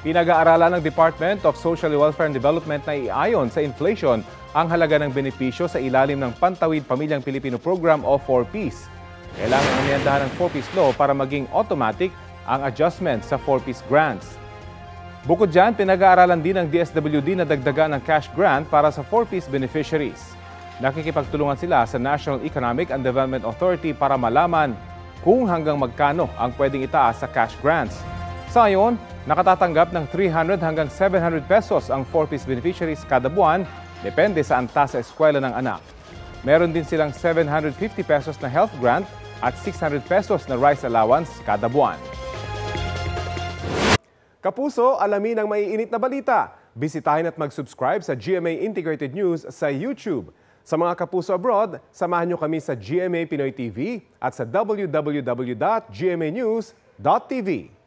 Pinag-aaralan ng Department of Social Welfare and Development na iayon sa inflation ang halaga ng benepisyo sa ilalim ng Pantawid Pamilyang Pilipino Program o 4Ps. Kailangan amyendahan ang 4Ps law para maging automatic ang adjustment sa 4Ps grants. Bukod dyan, pinag-aaralan din ng DSWD na dagdagan ng cash grant para sa 4Ps beneficiaries. Nakikipagtulungan sila sa National Economic and Development Authority para malaman kung hanggang magkano ang pwedeng itaas sa cash grants. Sa ngayon, nakatatanggap ng 300 hanggang 700 pesos ang 4Ps beneficiaries kada buwan, depende sa antas sa eskwela ng anak. Meron din silang 750 pesos na health grant at 600 pesos na rice allowance kada buwan. Kapuso, alamin ang maiinit na balita. Bisitahin at mag-subscribe sa GMA Integrated News sa YouTube. Sa mga kapuso abroad, samahan nyo kami sa GMA Pinoy TV at sa www.gmanews.tv.